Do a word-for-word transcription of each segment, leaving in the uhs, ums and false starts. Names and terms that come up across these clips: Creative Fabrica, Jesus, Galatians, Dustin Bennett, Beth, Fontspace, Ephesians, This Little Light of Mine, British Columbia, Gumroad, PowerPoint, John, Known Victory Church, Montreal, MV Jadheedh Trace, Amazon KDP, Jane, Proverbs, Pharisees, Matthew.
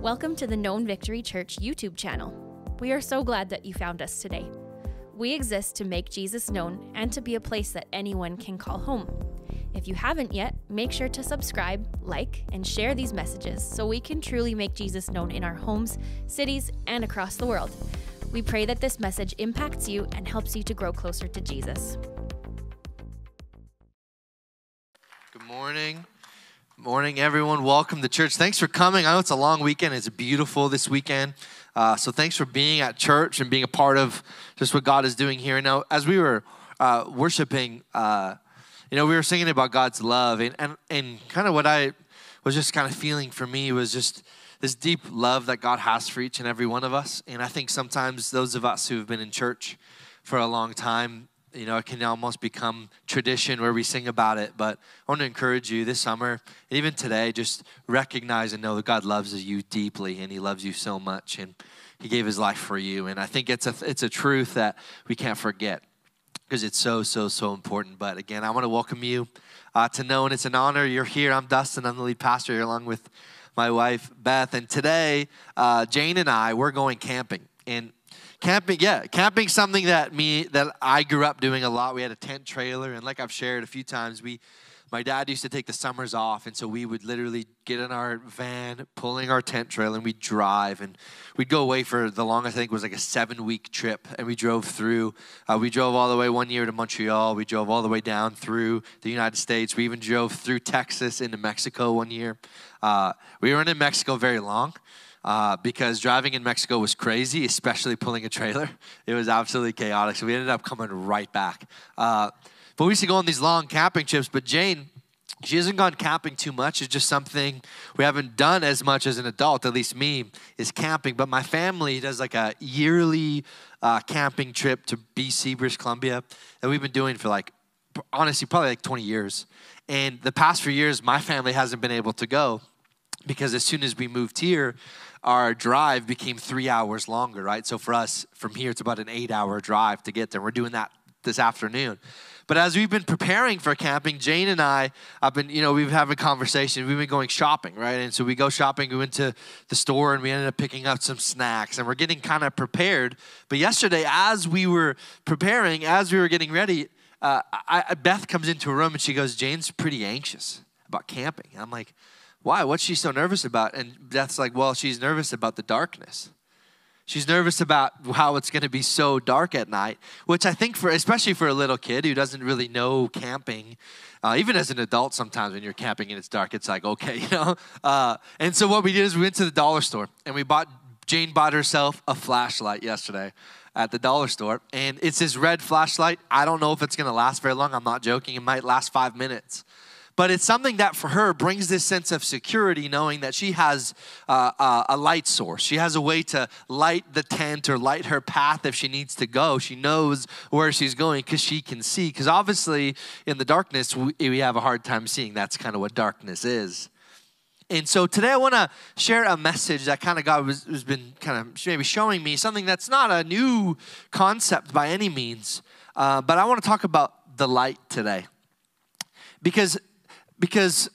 Welcome to the Known Victory Church YouTube channel. We are so glad that you found us today. We exist to make Jesus known and to be a place that anyone can call home. If you haven't yet, make sure to subscribe, like, and share these messages so we can truly make Jesus known in our homes, cities, and across the world. We pray that this message impacts you and helps you to grow closer to Jesus. Good morning. Morning, everyone. Welcome to church. Thanks for coming. I know it's a long weekend. It's beautiful this weekend. Uh, so thanks for being at church and being a part of just what God is doing here. Now, as we were uh, worshiping, uh, you know, we were singing about God's love. And, and, and kind of what I was just kind of feeling for me was just this deep love that God has for each and every one of us. And I think sometimes those of us who have been in church for a long time, you know, it can almost become tradition where we sing about it. But I want to encourage you this summer, and even today, just recognize and know that God loves you deeply, and He loves you so much, and He gave His life for you. And I think it's a, it's a truth that we can't forget because it's so, so, so important. But again, I want to welcome you uh, to know, and it's an honor you're here. I'm Dustin. I'm the lead pastor here along with my wife, Beth. And today, uh, Jane and I, we're going camping. And Camping, yeah, camping something that me that I grew up doing a lot. We had a tent trailer, and like I've shared a few times, we, my dad used to take the summers off, and so we would literally get in our van, pulling our tent trailer, and we'd drive, and we'd go away for the longest, I think it was like a seven-week trip, and we drove through. Uh, we drove all the way one year to Montreal. We drove all the way down through the United States. We even drove through Texas into Mexico one year. Uh, we weren't in Mexico very long. Uh, because driving in Mexico was crazy, especially pulling a trailer. It was absolutely chaotic, so we ended up coming right back. Uh, but we used to go on these long camping trips, but Jane, she hasn't gone camping too much. It's just something we haven't done as much as an adult, at least me, is camping. But my family does like a yearly uh, camping trip to B C, British Columbia, that we've been doing for like, honestly, probably like twenty years. And the past few years, my family hasn't been able to go because as soon as we moved here, our drive became three hours longer, right? So for us, from here, it's about an eight-hour drive to get there. We're doing that this afternoon. But as we've been preparing for camping, Jane and I have been, you know, we've had a conversation. We've been going shopping, right? And so we go shopping. We went to the store, and we ended up picking up some snacks, and we're getting kind of prepared. But yesterday, as we were preparing, as we were getting ready, uh, I, Beth comes into a room, and she goes, "Jane's pretty anxious about camping." And I'm like, "Why? What's she so nervous about?" And Beth's like, "Well, she's nervous about the darkness. She's nervous about how it's going to be so dark at night," which I think, for especially for a little kid who doesn't really know camping, uh, even as an adult, sometimes when you're camping and it's dark, it's like, okay, you know. Uh, and so what we did is we went to the dollar store, and we bought, Jane bought herself a flashlight yesterday at the dollar store, and it's this red flashlight. I don't know if it's going to last very long. I'm not joking. It might last five minutes. But it's something that for her brings this sense of security, knowing that she has uh, uh, a light source. She has a way to light the tent or light her path if she needs to go. She knows where she's going because she can see. Because obviously in the darkness, we, we have a hard time seeing. That's kind of what darkness is. And so today I want to share a message that kind of God was, has been kind of maybe showing me, something that's not a new concept by any means. Uh, but I want to talk about the light today. Because... Because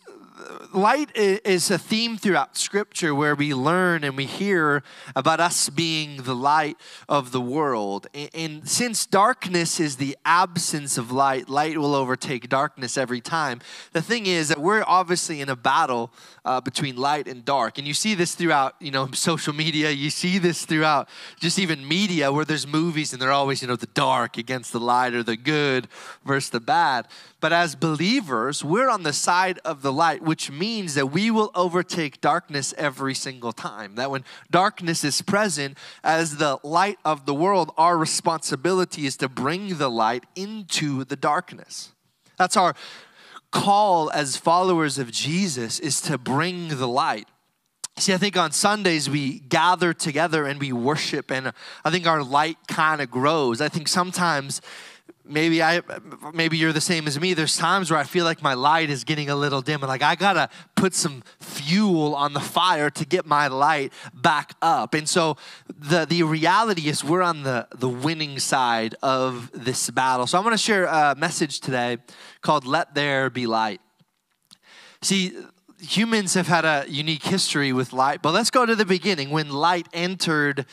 light is a theme throughout Scripture where we learn and we hear about us being the light of the world. And since darkness is the absence of light, light will overtake darkness every time. The thing is that we're obviously in a battle uh, between light and dark. And you see this throughout, you know, social media. You see this throughout just even media where there's movies and they're always, you know, the dark against the light or the good versus the bad. But as believers, we're on the side of the light, which means that we will overtake darkness every single time. That when darkness is present, as the light of the world, our responsibility is to bring the light into the darkness. That's our call as followers of Jesus, is to bring the light. See, I think on Sundays we gather together and we worship, and I think our light kind of grows. I think sometimes... Maybe I, maybe you're the same as me. There's times where I feel like my light is getting a little dim, and like I gotta put some fuel on the fire to get my light back up. And so the the reality is we're on the the winning side of this battle. So I'm gonna share a message today called "Let There Be Light." See, humans have had a unique history with light, but let's go to the beginning when light entered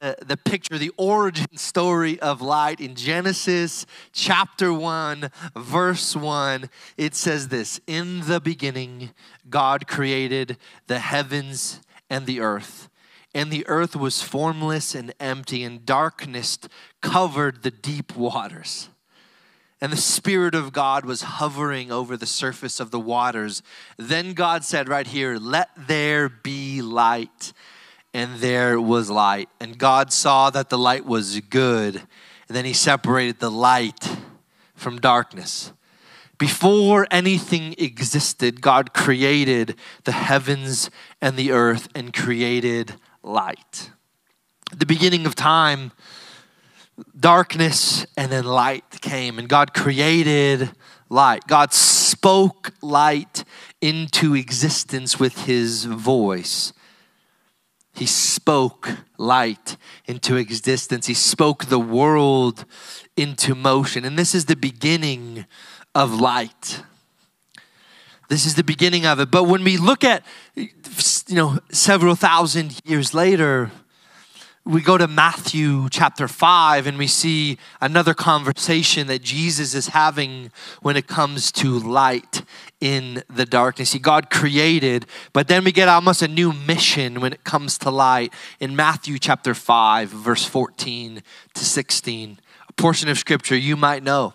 the, the picture, the origin story of light. In Genesis chapter one, verse one, it says this: in the beginning, God created the heavens and the earth, and the earth was formless and empty, and darkness covered the deep waters. And the Spirit of God was hovering over the surface of the waters. Then God said right here, let there be light. And there was light. And God saw that the light was good. And then he separated the light from darkness. Before anything existed, God created the heavens and the earth and created light. At the beginning of time, darkness and then light came, and God created light. God spoke light into existence with his voice. He spoke light into existence. He spoke the world into motion. And this is the beginning of light. This is the beginning of it. But when we look at, you know, several thousand years later, we go to Matthew chapter five and we see another conversation that Jesus is having when it comes to light in the darkness. See, God created, but then we get almost a new mission when it comes to light. In Matthew chapter five, verse fourteen to sixteen, a portion of scripture you might know,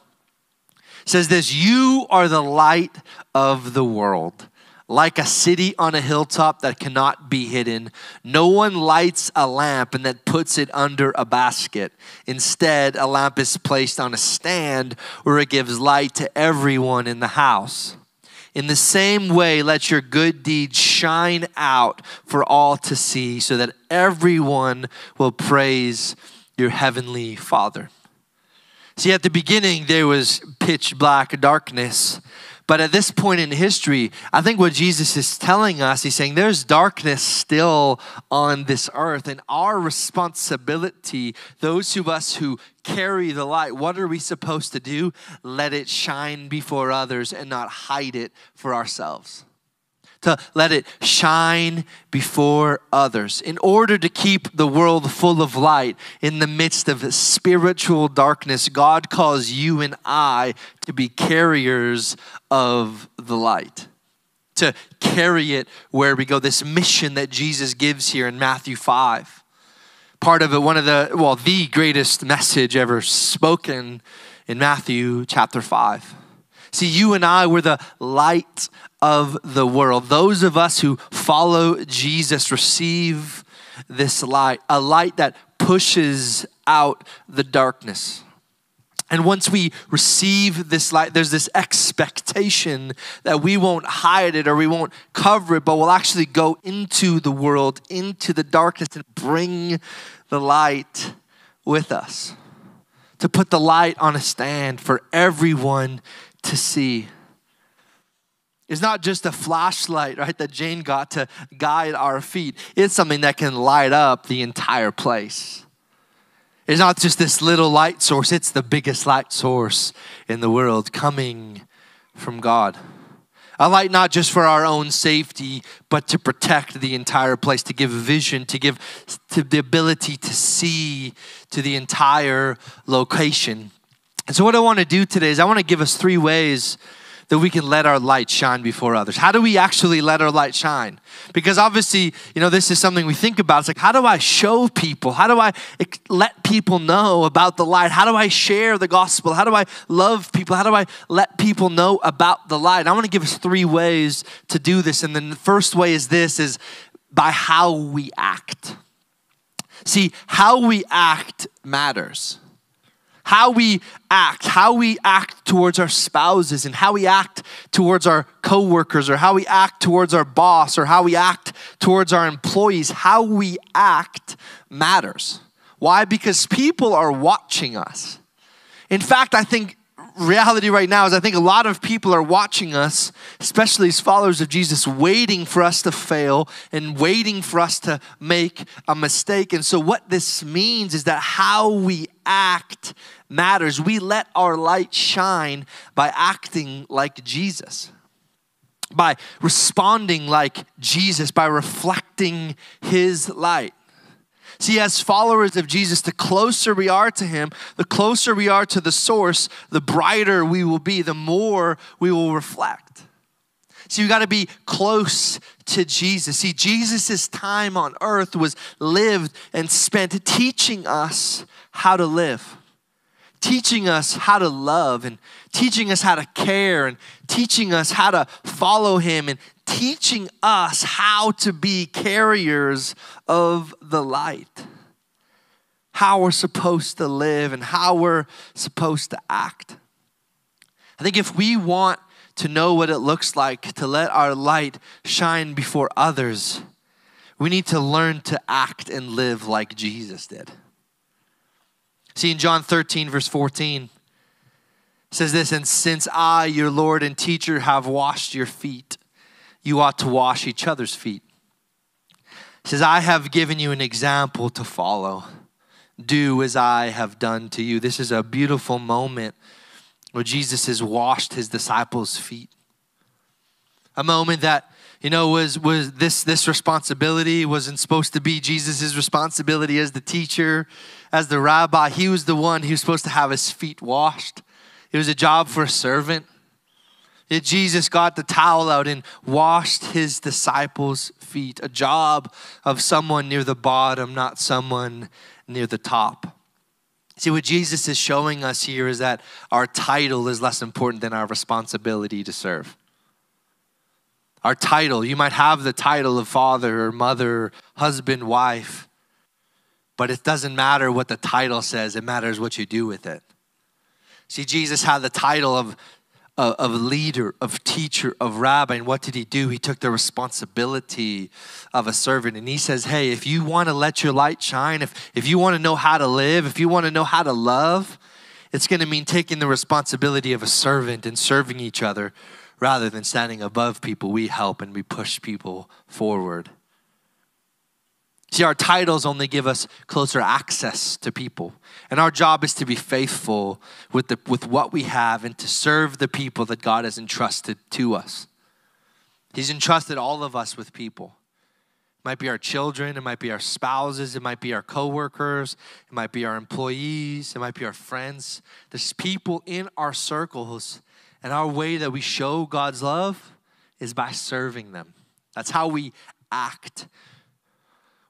says this: you are the light of the world. Like a city on a hilltop that cannot be hidden, no one lights a lamp and then puts it under a basket. Instead, a lamp is placed on a stand where it gives light to everyone in the house. In the same way, let your good deeds shine out for all to see, so that everyone will praise your heavenly Father. See, at the beginning, there was pitch black darkness. But at this point in history, I think what Jesus is telling us, he's saying there's darkness still on this earth, and our responsibility, those of us who carry the light, what are we supposed to do? Let it shine before others and not hide it for ourselves. To let it shine before others in order to keep the world full of light in the midst of spiritual darkness. God calls you and I to be carriers of the light, to carry it where we go. This mission that Jesus gives here in Matthew five, part of it, one of the, well, the greatest message ever spoken in Matthew chapter five. See, you and I were the light of the world. Those of us who follow Jesus receive this light, a light that pushes out the darkness. And once we receive this light, there's this expectation that we won't hide it or we won't cover it, but we'll actually go into the world, into the darkness, and bring the light with us. To put the light on a stand for everyone to see. It's not just a flashlight, right, that Jane got to guide our feet. It's something that can light up the entire place. It's not just this little light source. It's the biggest light source in the world, coming from God. A light not just for our own safety, but to protect the entire place, to give vision, to give to the ability to see to the entire location. And so what I want to do today is I want to give us three ways that we can let our light shine before others. How do we actually let our light shine? Because obviously, you know, this is something we think about. It's like, how do I show people? How do I let people know about the light? How do I share the gospel? How do I love people? How do I let people know about the light? And I want to give us three ways to do this. And then the first way is this, is by how we act. See, how we act matters. How we act, how we act towards our spouses, and how we act towards our coworkers, or how we act towards our boss, or how we act towards our employees. How we act matters. Why? Because people are watching us. In fact, I think reality right now is I think a lot of people are watching us, especially as followers of Jesus, waiting for us to fail and waiting for us to make a mistake. And so what this means is that how we act matters. We let our light shine by acting like Jesus. by responding like Jesus, by reflecting his light. See, as followers of Jesus, the closer we are to him, the closer we are to the source, the brighter we will be, the more we will reflect. See, you got to be close to Jesus. See, Jesus' time on earth was lived and spent teaching us how to live, teaching us how to love, and teaching us how to care, and teaching us how to follow him, and teaching us how to be carriers of the light, how we're supposed to live and how we're supposed to act. I think if we want to know what it looks like to let our light shine before others, we need to learn to act and live like Jesus did. See, in John thirteen, verse fourteen, it says this, "And since I, your Lord and teacher, have washed your feet, you ought to wash each other's feet." It says, "I have given you an example to follow. Do as I have done to you." This is a beautiful moment where Jesus has washed his disciples' feet. A moment that, you know, was was this, this responsibility wasn't supposed to be Jesus' responsibility as the teacher, as the rabbi. He was the one who was supposed to have his feet washed. It was a job for a servant. Jesus got the towel out and washed his disciples' feet, a job of someone near the bottom, not someone near the top. See, what Jesus is showing us here is that our title is less important than our responsibility to serve. Our title, you might have the title of father or mother, husband, wife, but it doesn't matter what the title says, it matters what you do with it. See, Jesus had the title of of leader, of teacher, of rabbi. And what did he do? He took the responsibility of a servant. And he says, hey, if you want to let your light shine, if, if you want to know how to live, if you want to know how to love, it's going to mean taking the responsibility of a servant and serving each other rather than standing above people. We help and we push people forward. See, our titles only give us closer access to people. And our job is to be faithful with the, with what we have and to serve the people that God has entrusted to us. He's entrusted all of us with people. It might be our children. It might be our spouses. It might be our coworkers. It might be our employees. It might be our friends. There's people in our circles. And our way that we show God's love is by serving them. That's how we act.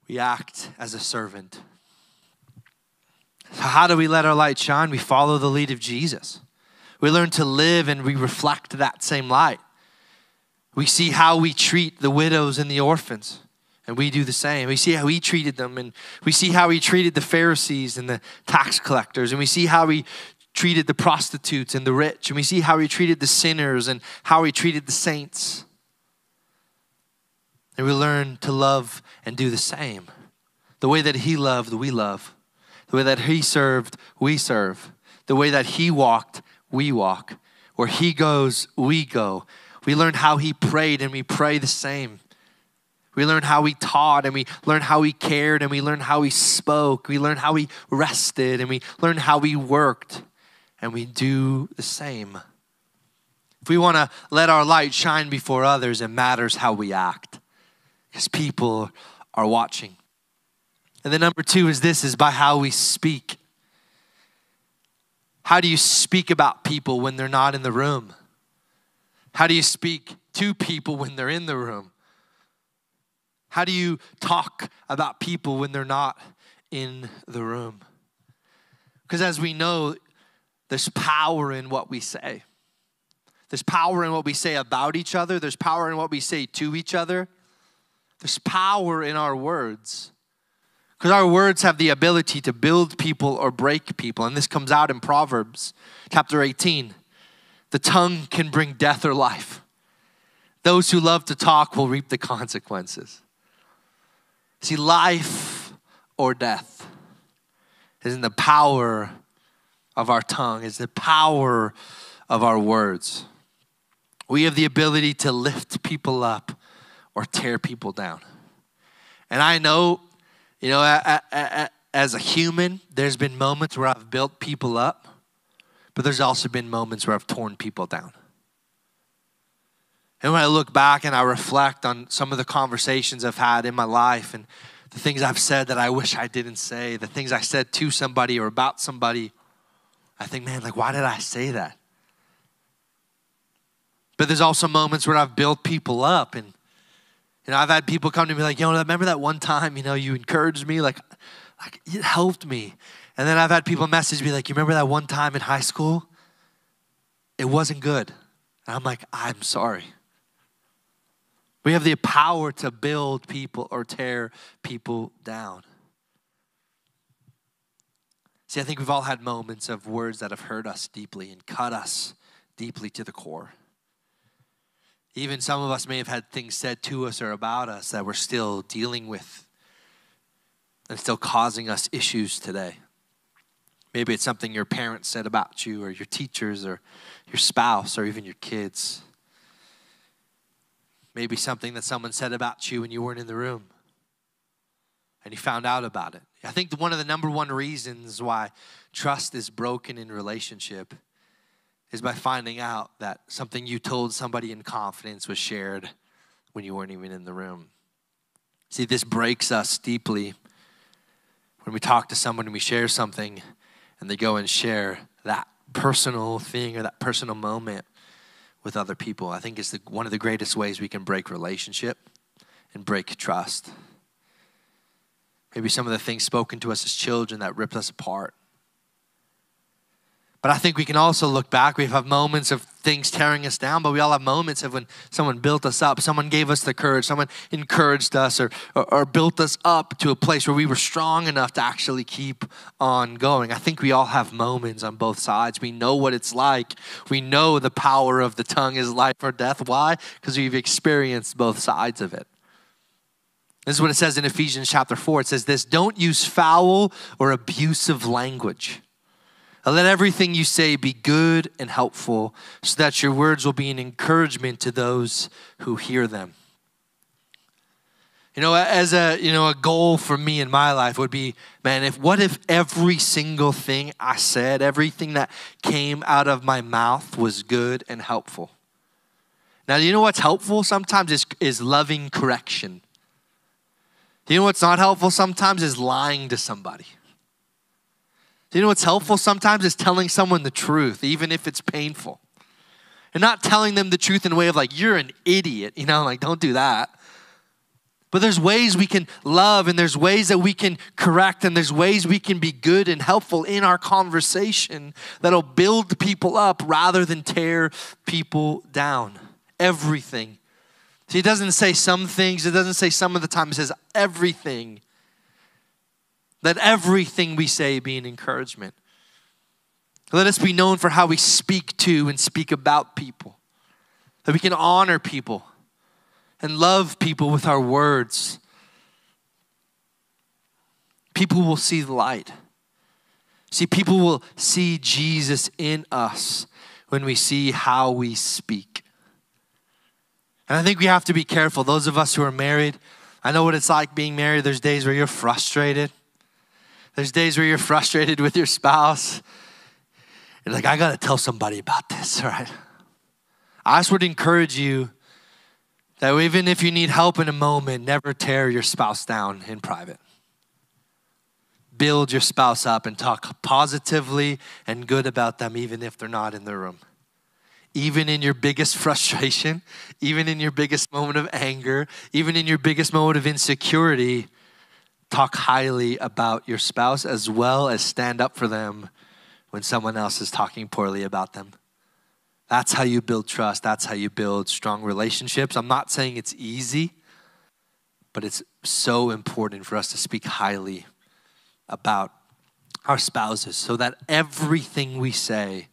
We act as a servant. So how do we let our light shine? We follow the lead of Jesus. We learn to live and we reflect that same light. We see how we treat the widows and the orphans, and we do the same. We see how he treated them, and we see how he treated the Pharisees and the tax collectors, and we see how he treated the prostitutes and the rich, and we see how he treated the sinners and how he treated the saints. And we learn to love and do the same. The way that he loved, we love. The way that he served, we serve. The way that he walked, we walk. Where he goes, we go. We learn how he prayed, and we pray the same. We learn how he taught, and we learn how he cared, and we learn how he spoke. We learn how he rested, and we learn how he worked. And we do the same. If we want to let our light shine before others, it matters how we act, because people are watching. And then number two is this, is by how we speak. How do you speak about people when they're not in the room? How do you speak to people when they're in the room? How do you talk about people when they're not in the room? Because as we know, there's power in what we say. There's power in what we say about each other. There's power in what we say to each other. There's power in our words, because our words have the ability to build people or break people. And this comes out in Proverbs chapter eighteen. The tongue can bring death or life. Those who love to talk will reap the consequences. See, life or death is in the power of our tongue. It's the power of our words. We have the ability to lift people up or tear people down. And I know, you know, I, I, I, as a human, there's been moments where I've built people up, but there's also been moments where I've torn people down. And when I look back and I reflect on some of the conversations I've had in my life and the things I've said that I wish I didn't say, the things I said to somebody or about somebody, I think, man, like, why did I say that? But there's also moments where I've built people up, and you know, I've had people come to me like, yo, remember that one time, you know, you encouraged me, like, like it helped me. And then I've had people message me like, you remember that one time in high school? It wasn't good. And I'm like, I'm sorry. We have the power to build people or tear people down. See, I think we've all had moments of words that have hurt us deeply and cut us deeply to the core. Even some of us may have had things said to us or about us that we're still dealing with and still causing us issues today. Maybe it's something your parents said about you or your teachers or your spouse or even your kids. Maybe something that someone said about you when you weren't in the room and you found out about it. I think one of the number one reasons why trust is broken in relationship is by finding out that something you told somebody in confidence was shared when you weren't even in the room. See, this breaks us deeply when we talk to someone and we share something and they go and share that personal thing or that personal moment with other people. I think it's the, one of the greatest ways we can break relationship and break trust. Maybe some of the things spoken to us as children that ripped us apart. But I think we can also look back. We have moments of things tearing us down, but we all have moments of when someone built us up, someone gave us the courage, someone encouraged us or, or, or built us up to a place where we were strong enough to actually keep on going. I think we all have moments on both sides. We know what it's like. We know the power of the tongue is life or death. Why? Because we've experienced both sides of it. This is what it says in Ephesians chapter four. It says this, don't use foul or abusive language. Let everything you say be good and helpful so that your words will be an encouragement to those who hear them. You know, as a, you know, a goal for me in my life would be, man, if what if every single thing I said, everything that came out of my mouth was good and helpful. Now, you know what's helpful sometimes is, is loving correction. You know what's not helpful sometimes is lying to somebody. You know what's helpful sometimes is telling someone the truth, even if it's painful. And not telling them the truth in a way of like, you're an idiot, you know, like don't do that. But there's ways we can love and there's ways that we can correct and there's ways we can be good and helpful in our conversation that'll build people up rather than tear people down. Everything. See, it doesn't say some things, it doesn't say some of the time, it says everything. Let everything we say be an encouragement. Let us be known for how we speak to and speak about people. That we can honor people and love people with our words. People will see the light. See, people will see Jesus in us when we see how we speak. And I think we have to be careful. Those of us who are married, I know what it's like being married. There's days where you're frustrated. There's days where you're frustrated with your spouse. You're like, I got to tell somebody about this, right? I just would encourage you that even if you need help in a moment, never tear your spouse down in private. Build your spouse up and talk positively and good about them, even if they're not in the room. Even in your biggest frustration, even in your biggest moment of anger, even in your biggest moment of insecurity, talk highly about your spouse as well as stand up for them when someone else is talking poorly about them. That's how you build trust. That's how you build strong relationships. I'm not saying it's easy, but it's so important for us to speak highly about our spouses so that everything we say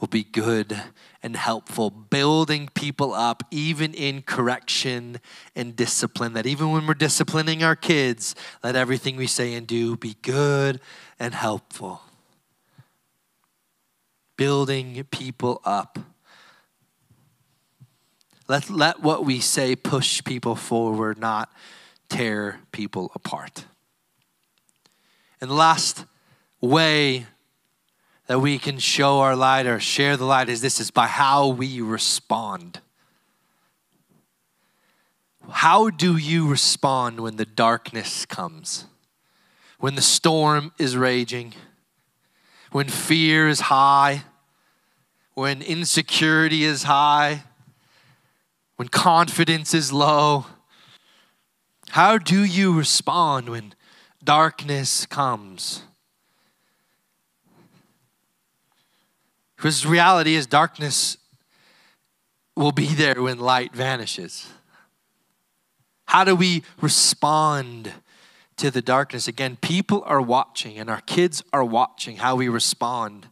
will be good and helpful, building people up, even in correction and discipline, that even when we're disciplining our kids, let everything we say and do be good and helpful. Building people up. Let, let what we say push people forward, not tear people apart. And the last way that we can show our light or share the light is this, is by how we respond. How do you respond when the darkness comes? When the storm is raging? When fear is high? When insecurity is high? When confidence is low? How do you respond when darkness comes? Because the reality is darkness will be there when light vanishes. How do we respond to the darkness? Again, people are watching and our kids are watching how we respond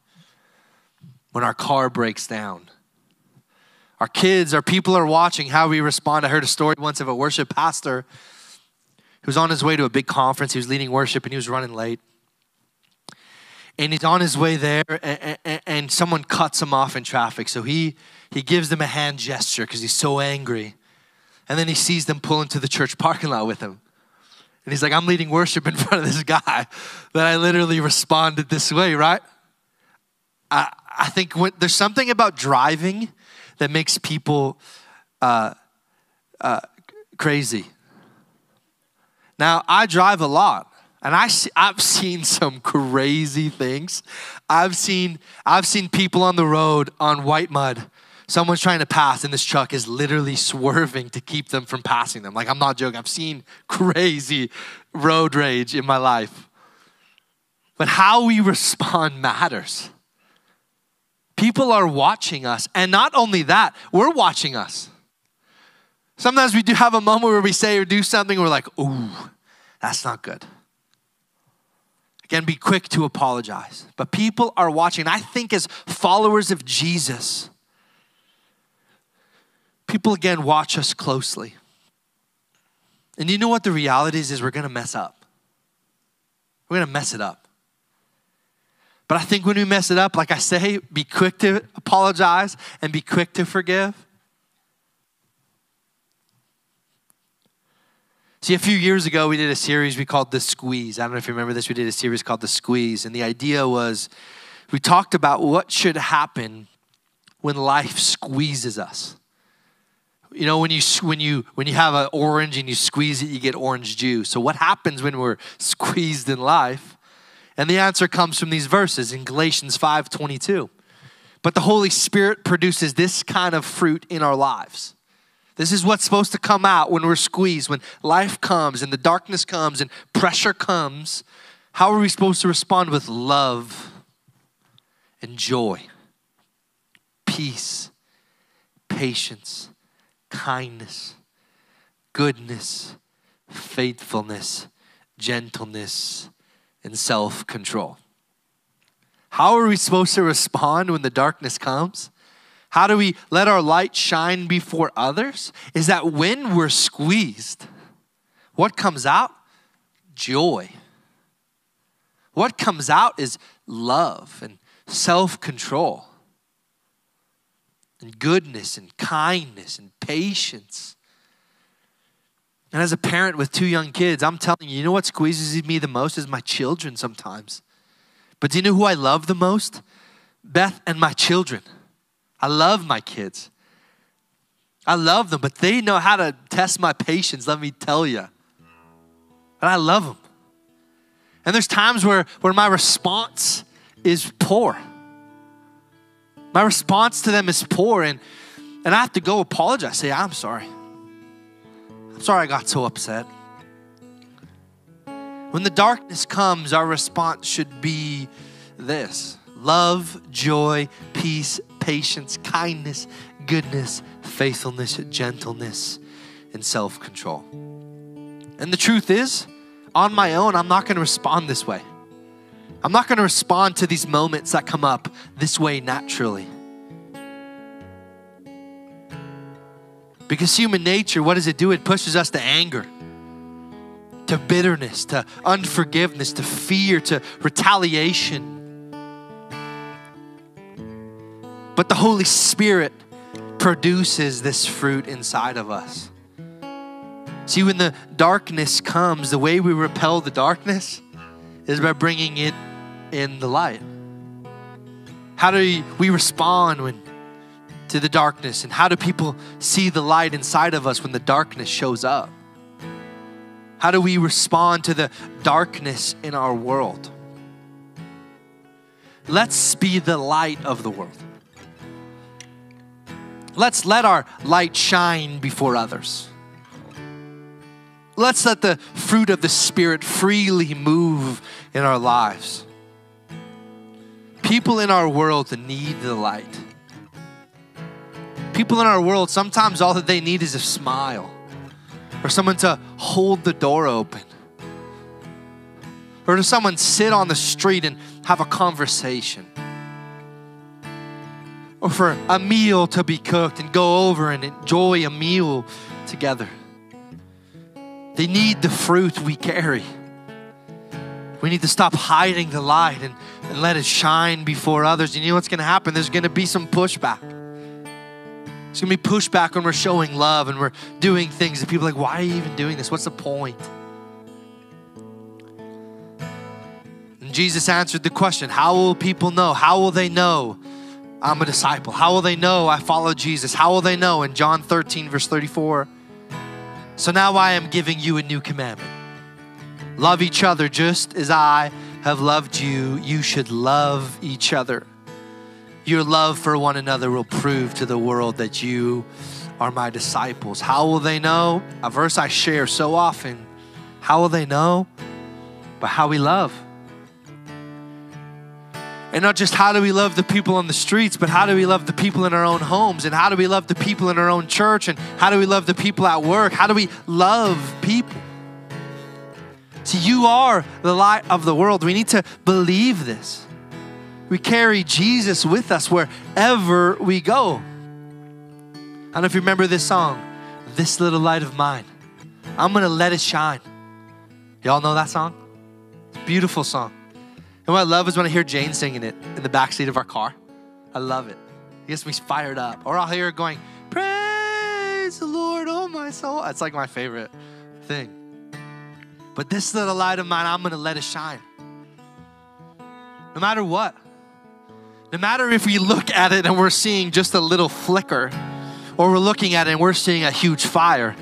when our car breaks down. Our kids, our people are watching how we respond. I heard a story once of a worship pastor who was on his way to a big conference. He was leading worship and he was running late. And he's on his way there, and, and, and someone cuts him off in traffic. So he, he gives them a hand gesture because he's so angry. And then he sees them pull into the church parking lot with him. And he's like, I'm leading worship in front of this guy that I literally responded this way, right? I, I think when, there's something about driving that makes people uh, uh, crazy. Now, I drive a lot. And I see, I've seen some crazy things. I've seen, I've seen people on the road on white mud. Someone's trying to pass and this truck is literally swerving to keep them from passing them. Like, I'm not joking. I've seen crazy road rage in my life. But how we respond matters. People are watching us. And not only that, we're watching us. Sometimes we do have a moment where we say or do something and we're like, ooh, that's not good. Again, be quick to apologize. But people are watching. I think as followers of Jesus, people again watch us closely. And you know what the reality is, is we're going to mess up. We're going to mess it up. But I think when we mess it up, like I say, be quick to apologize and be quick to forgive. See, a few years ago, we did a series we called The Squeeze. I don't know if you remember this. We did a series called The Squeeze. And the idea was we talked about what should happen when life squeezes us. You know, when you, when you, when you have an orange and you squeeze it, you get orange juice. So what happens when we're squeezed in life? And the answer comes from these verses in Galatians five twenty-two. But the Holy Spirit produces this kind of fruit in our lives. This is what's supposed to come out when we're squeezed, when life comes and the darkness comes and pressure comes. How are we supposed to respond? With love and joy, peace, patience, kindness, goodness, faithfulness, gentleness, and self-control. How are we supposed to respond when the darkness comes? How do we let our light shine before others? Is that when we're squeezed, what comes out? Joy. What comes out is love and self-control and goodness and kindness and patience. And as a parent with two young kids, I'm telling you, you know what squeezes me the most is my children sometimes. But do you know who I love the most? Beth and my children. I love my kids. I love them, but they know how to test my patience, let me tell you. But I love them. And there's times where, where my response is poor. My response to them is poor, and, and I have to go apologize. Say, I'm sorry. I'm sorry I got so upset. When the darkness comes, our response should be this: love, joy, peace, patience, kindness, goodness, faithfulness, gentleness, and self-control. And the truth is, on my own, I'm not going to respond this way. I'm not going to respond to these moments that come up this way naturally. Because human nature, what does it do? It pushes us to anger, to bitterness, to unforgiveness, to fear, to retaliation. But the Holy Spirit produces this fruit inside of us. See, when the darkness comes, the way we repel the darkness is by bringing it in the light. How do we respond when to the darkness? And how do people see the light inside of us when the darkness shows up? How do we respond to the darkness in our world? Let's be the light of the world. Let's let our light shine before others. Let's let the fruit of the Spirit freely move in our lives. People in our world need the light. People in our world, sometimes all that they need is a smile or someone to hold the door open or to someone sit on the street and have a conversation or for a meal to be cooked and go over and enjoy a meal together. They need the fruit we carry. We need to stop hiding the light and, and let it shine before others. And you know what's going to happen? There's going to be some pushback. It's going to be pushback when we're showing love and we're doing things that people are like, why are you even doing this? What's the point? And Jesus answered the question, how will people know? How will they know I'm a disciple? How will they know I follow Jesus? How will they know? In John thirteen, verse thirty-four, so now I am giving you a new commandment. Love each other just as I have loved you. You should love each other. Your love for one another will prove to the world that you are my disciples. How will they know? A verse I share so often. How will they know? By how we love. And not just how do we love the people on the streets, but how do we love the people in our own homes? And how do we love the people in our own church? And how do we love the people at work? How do we love people? See, you are the light of the world. We need to believe this. We carry Jesus with us wherever we go. I don't know if you remember this song, This Little Light of Mine. I'm gonna let it shine. Y'all know that song? It's a beautiful song. And what I love is when I hear Jane singing it in the backseat of our car. I love it. It gets me fired up. Or I'll hear her going, praise the Lord, oh my soul. It's like my favorite thing. But this little light of mine, I'm going to let it shine. No matter what. No matter if we look at it and we're seeing just a little flicker, or we're looking at it and we're seeing a huge fire.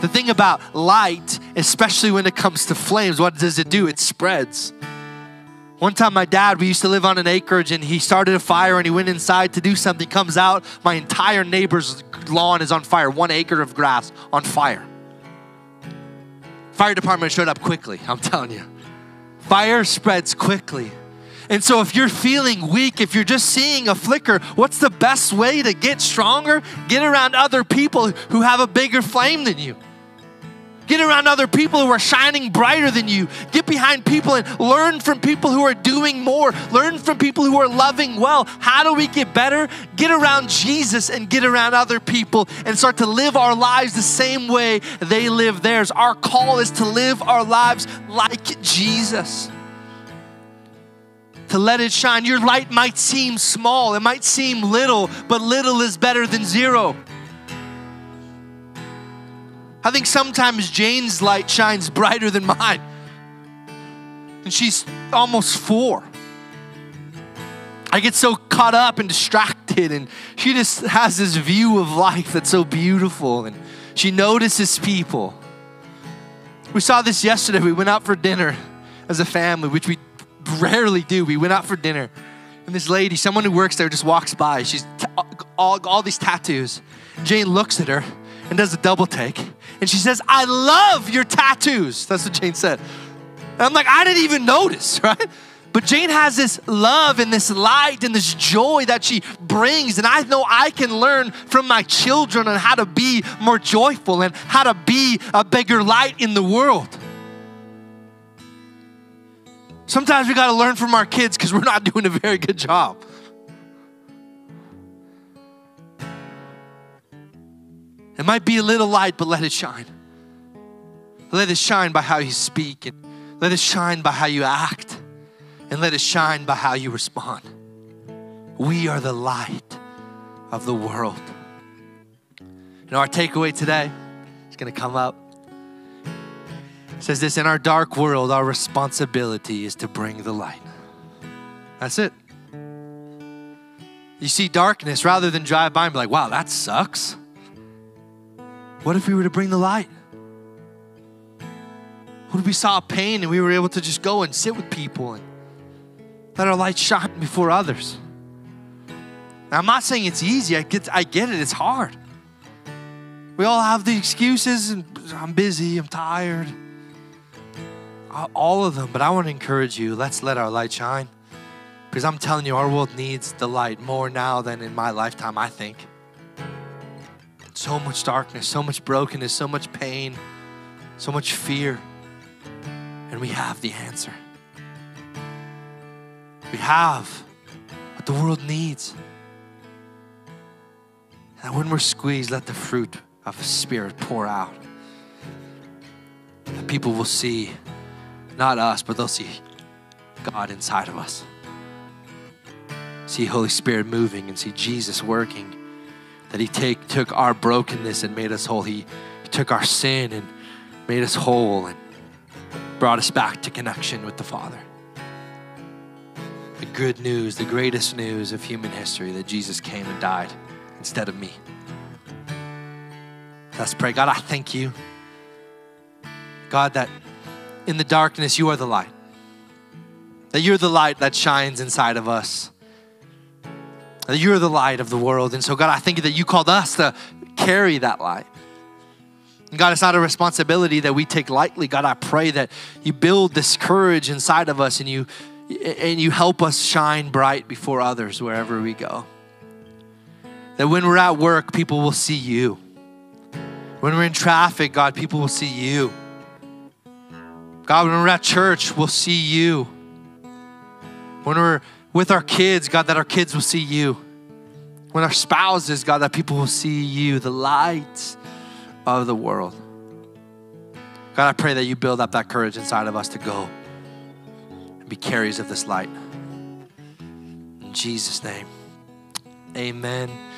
The thing about light, especially when it comes to flames, what does it do? It spreads. One time my dad, we used to live on an acreage, and he started a fire and he went inside to do something, comes out, my entire neighbor's lawn is on fire, one acre of grass on fire. Fire department showed up quickly, I'm telling you. Fire spreads quickly. And so if you're feeling weak, if you're just seeing a flicker, what's the best way to get stronger? Get around other people who have a bigger flame than you. Get around other people who are shining brighter than you. Get behind people and learn from people who are doing more. Learn from people who are loving well. How do we get better? Get around Jesus and get around other people and start to live our lives the same way they live theirs. Our call is to live our lives like Jesus. To let it shine. Your light might seem small. It might seem little, but little is better than zero. I think sometimes Jane's light shines brighter than mine. And she's almost four. I get so caught up and distracted, and she just has this view of life that's so beautiful, and she notices people. We saw this yesterday. We went out for dinner as a family, which we rarely do. We went out for dinner, and this lady, someone who works there, just walks by. She's t- all, all these tattoos. Jane looks at her and does a double take. And she says, I love your tattoos. That's what Jane said. And I'm like, I didn't even notice, right? But Jane has this love and this light and this joy that she brings. And I know I can learn from my children on how to be more joyful and how to be a bigger light in the world. Sometimes we gotta learn from our kids because we're not doing a very good job. It might be a little light, but let it shine. Let it shine by how you speak, and let it shine by how you act, and let it shine by how you respond. We are the light of the world. You know, our takeaway today is going to come up. It says this, in our dark world, our responsibility is to bring the light. That's it. You see darkness, rather than drive by and be like, wow, that sucks. What if we were to bring the light? What if we saw pain and we were able to just go and sit with people and let our light shine before others? Now, I'm not saying it's easy. I get, I get it. It's hard. We all have the excuses. And I'm busy. I'm tired. All of them. But I want to encourage you. Let's let our light shine. Because I'm telling you, our world needs the light more now than in my lifetime, I think. So much darkness, so much brokenness, so much pain, so much fear. And we have the answer. We have what the world needs. And when we're squeezed, let the fruit of the Spirit pour out. The people will see, not us, but they'll see God inside of us. See Holy Spirit moving and see Jesus working. That he take, took our brokenness and made us whole. He, he took our sin and made us whole and brought us back to connection with the Father. The good news, the greatest news of human history, that Jesus came and died instead of me. Let's pray. God, I thank you. God, that in the darkness, you are the light. That you're the light that shines inside of us. That you're the light of the world. And so, God, I thank you that you called us to carry that light. And God, it's not a responsibility that we take lightly. God, I pray that you build this courage inside of us and you, and you help us shine bright before others wherever we go. That when we're at work, people will see you. When we're in traffic, God, people will see you. God, when we're at church, we'll see you. When we're with our kids, God, that our kids will see you. When our spouses, God, that people will see you, the light of the world. God, I pray that you build up that courage inside of us to go and be carriers of this light. In Jesus' name, amen.